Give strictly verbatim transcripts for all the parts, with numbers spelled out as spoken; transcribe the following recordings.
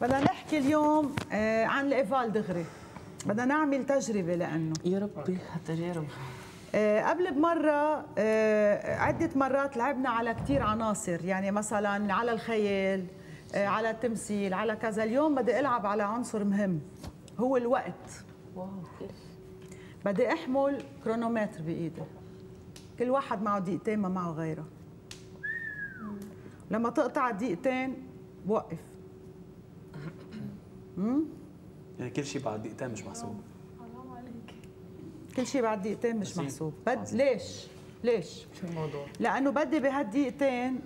بدنا نحكي اليوم عن الإيفال دغري، بدنا نعمل تجربة لأنه يا ربي هالتجارب. قبل بمرة عدة مرات لعبنا على كتير عناصر، يعني مثلا على الخيال، على التمثيل، على كذا. اليوم بدي ألعب على عنصر مهم هو الوقت. واو. بدي أحمل كرونومتر بإيدي، كل واحد معه دقيقتين ما معه غيره. لما تقطع دقيقتين بوقف. امم يعني كل شيء بعد دقيقتين مش محسوب. حرام عليك. كل شيء بعد دقيقتين مش محسوب. بد... ليش؟ ليش؟ شو الموضوع؟ لأنه بدي بهالدقيقتين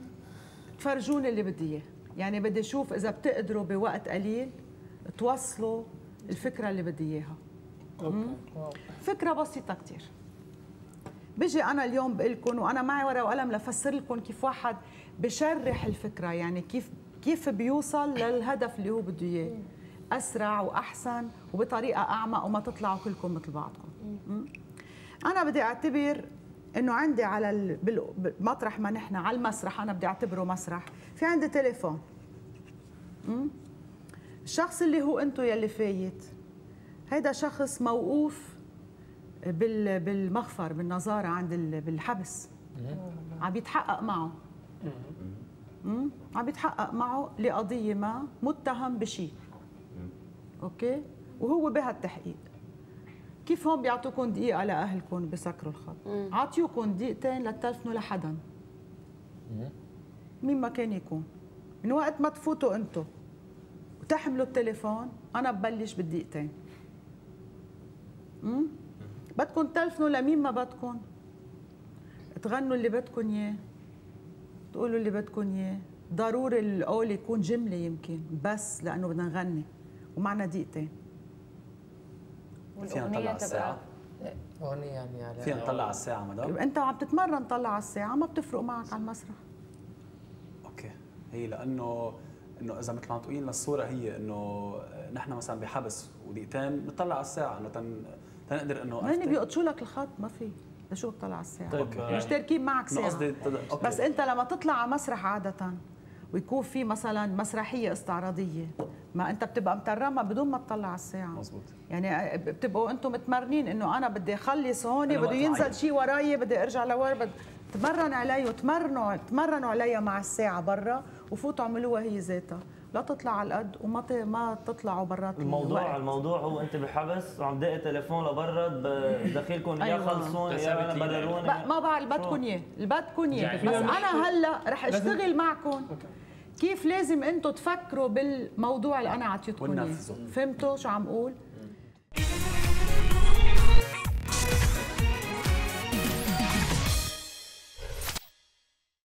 تفرجوني اللي بدي إياه، يعني بدي أشوف إذا بتقدروا بوقت قليل توصلوا الفكرة اللي بدي إياها. اوكي. فكرة بسيطة كتير. بيجي أنا اليوم بقول لكم وأنا معي ورقة وقلم لفسر لكم كيف واحد بشرح الفكرة، يعني كيف كيف بيوصل للهدف اللي هو بده إياه أسرع وأحسن وبطريقة أعمق وما تطلعوا كلكم مثل بعضكم. أنا بدي أعتبر إنه عندي على مطرح ما نحن على المسرح، أنا بدي أعتبره مسرح، في عندي تليفون. مم؟ الشخص اللي هو أنتو يلي فايت هيدا شخص موقوف بالمخفر بالنظارة عند بالحبس، عم بيتحقق معه امم عم بيتحقق معه لقضية ما، متهم بشيء. اوكي، وهو بهالتحقيق كيف هون بيعطوكم دقيقة لأهلكم بسكروا الخط، عطيوكم دقيقتين لتلفنوا لحدا مين ما كان يكون. من وقت ما تفوتوا انتم وتحملوا التليفون أنا ببلش بالدقيقتين. امم بدكم تلفنوا لمين ما بدكم، تغنوا اللي بدكم اياه، تقولوا اللي بدكم اياه، ضروري القول يكون جمله يمكن بس لانه بدنا نغني ومعنا دقيقتين. فينا نطلع على الساعه؟ اغنيه يعني على فينا نطلع على الساعه مدام؟ انت عم تتمرن طلع على الساعه ما بتفرق معك على المسرح. اوكي، هي لانه انه اذا مثل ما عم تقولين للصوره هي انه نحن مثلا بحبس ودقيقتين بنطلع على الساعه لتن تنقدر انه هن بيقطشوا لك الخط ما في، لشو بتطلع على الساعه؟ طيب مشتركين معك ساعه قصدي، بس انت لما تطلع على مسرح عاده ويكون في مثلا مسرحيه استعراضيه ما انت بتبقى مترمه بدون ما تطلع على الساعه. مزبوط. يعني بتبقوا انتم متمرنين انه انا بدي اخلص هون، بده ينزل شيء وراي، بدي ارجع لورا، بدي تمرن علي وتمرنوا تمرنوا علي مع الساعه برا وفوتوا اعملوها هي ذاتها، لا تطلع على القد وما ت... ما تطلعوا برات الموضوع الوقت. الموضوع هو انت بالحبس وعم دقي تليفون لبرا بدخيلكم اياه خلصون يا برروني ما بعرف اللي بدكم اياه، اللي بدكم اياه، بس انا هلا رح اشتغل معكم كيف لازم انتم تفكروا بالموضوع اللي انا عطيتكم اياه. فهمتوا شو عم اقول؟